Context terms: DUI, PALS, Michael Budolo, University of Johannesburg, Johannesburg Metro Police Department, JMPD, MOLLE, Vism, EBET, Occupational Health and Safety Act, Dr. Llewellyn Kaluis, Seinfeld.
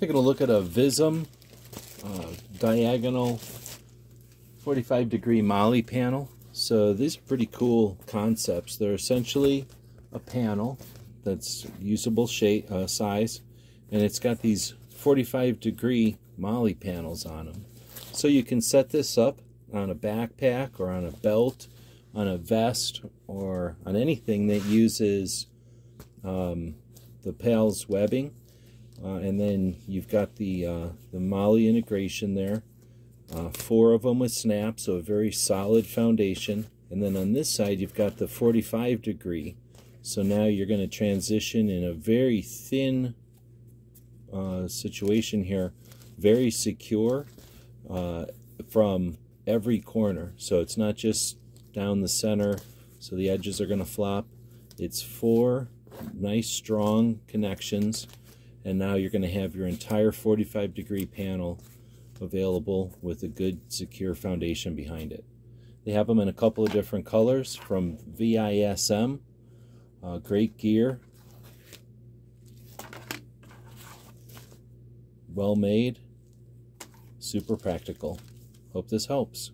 Taking a look at a Vism diagonal 45 degree MOLLE panel. So these are pretty cool concepts. They're essentially a panel that's usable shape, size, and it's got these 45 degree MOLLE panels on them. So you can set this up on a backpack or on a belt, on a vest, or on anything that uses the PALS webbing, and then you've got the MOLLE integration there. Four of them with snaps, so a very solid foundation. And then on this side you've got the 45 degree. So now you're going to transition in a very thin situation here, very secure from every corner. So it's not just down the center, so the edges are going to flop. It's four nice strong connections, and now you're going to have your entire 45 degree panel available with a good secure foundation behind it. They have them in a couple of different colors from Vism. Great gear, well made, super practical. Hope this helps.